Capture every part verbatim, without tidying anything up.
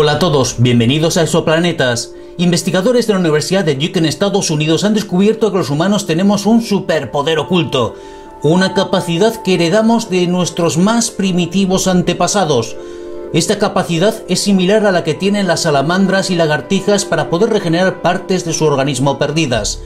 Hola a todos, bienvenidos a ExoPlanetas. Investigadores de la Universidad de Duke en Estados Unidos han descubierto que los humanos tenemos un superpoder oculto, una capacidad que heredamos de nuestros más primitivos antepasados. Esta capacidad es similar a la que tienen las salamandras y lagartijas para poder regenerar partes de su organismo perdidas.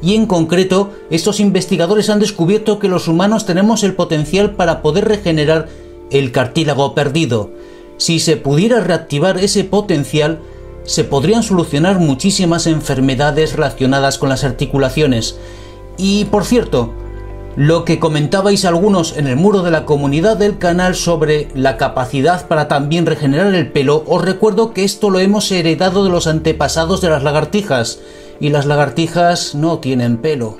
Y en concreto, estos investigadores han descubierto que los humanos tenemos el potencial para poder regenerar el cartílago perdido. Si se pudiera reactivar ese potencial, se podrían solucionar muchísimas enfermedades relacionadas con las articulaciones. Y por cierto, lo que comentabais algunos en el muro de la comunidad del canal sobre la capacidad para también regenerar el pelo, os recuerdo que esto lo hemos heredado de los antepasados de las lagartijas, y las lagartijas no tienen pelo.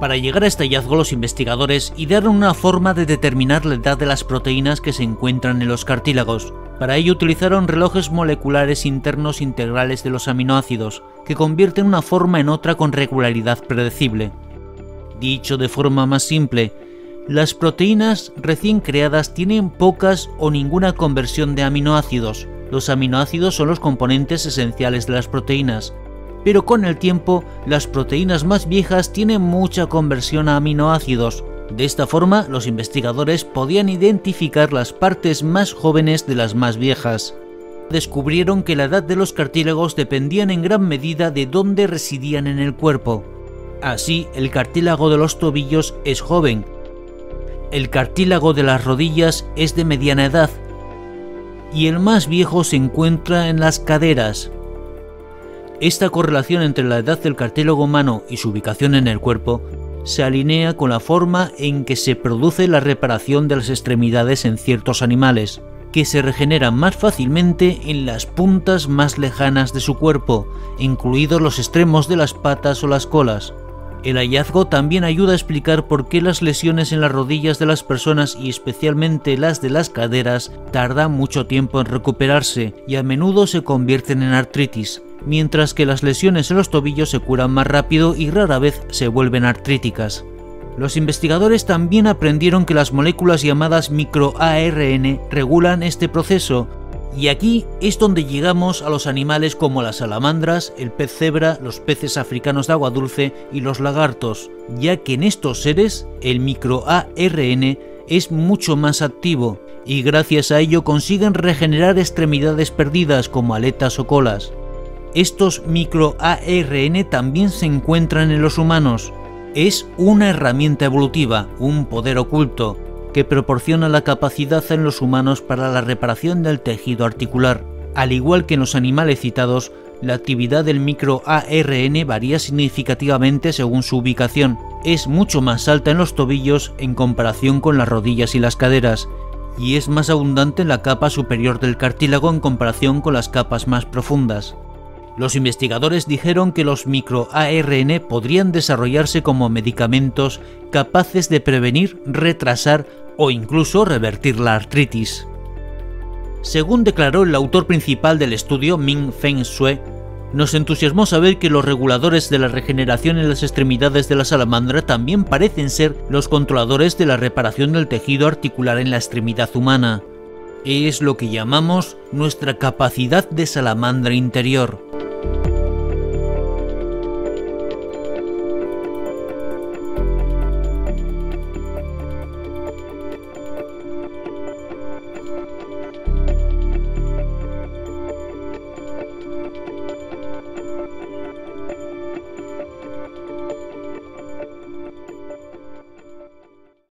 Para llegar a este hallazgo, los investigadores idearon una forma de determinar la edad de las proteínas que se encuentran en los cartílagos. Para ello utilizaron relojes moleculares internos integrales de los aminoácidos, que convierten una forma en otra con regularidad predecible. Dicho de forma más simple, las proteínas recién creadas tienen pocas o ninguna conversión de aminoácidos. Los aminoácidos son los componentes esenciales de las proteínas. Pero con el tiempo, las proteínas más viejas tienen mucha conversión a aminoácidos. De esta forma, los investigadores podían identificar las partes más jóvenes de las más viejas. Descubrieron que la edad de los cartílagos dependían en gran medida de dónde residían en el cuerpo. Así, el cartílago de los tobillos es joven. El cartílago de las rodillas es de mediana edad. Y el más viejo se encuentra en las caderas. Esta correlación entre la edad del cartílago humano y su ubicación en el cuerpo se alinea con la forma en que se produce la reparación de las extremidades en ciertos animales, que se regeneran más fácilmente en las puntas más lejanas de su cuerpo, incluidos los extremos de las patas o las colas. El hallazgo también ayuda a explicar por qué las lesiones en las rodillas de las personas y especialmente las de las caderas tardan mucho tiempo en recuperarse y a menudo se convierten en artritis, mientras que las lesiones en los tobillos se curan más rápido y rara vez se vuelven artríticas. Los investigadores también aprendieron que las moléculas llamadas microARN regulan este proceso, y aquí es donde llegamos a los animales como las salamandras, el pez cebra, los peces africanos de agua dulce y los lagartos, ya que en estos seres el microARN es mucho más activo, y gracias a ello consiguen regenerar extremidades perdidas como aletas o colas. Estos microARN también se encuentran en los humanos. Es una herramienta evolutiva, un poder oculto, que proporciona la capacidad en los humanos para la reparación del tejido articular. Al igual que en los animales citados, la actividad del microARN varía significativamente según su ubicación. Es mucho más alta en los tobillos en comparación con las rodillas y las caderas, y es más abundante en la capa superior del cartílago en comparación con las capas más profundas. Los investigadores dijeron que los microARN podrían desarrollarse como medicamentos capaces de prevenir, retrasar o incluso revertir la artritis. Según declaró el autor principal del estudio, Ming-Feng Hsueh, nos entusiasmó saber que los reguladores de la regeneración en las extremidades de la salamandra también parecen ser los controladores de la reparación del tejido articular en la extremidad humana. Es lo que llamamos nuestra capacidad de salamandra interior.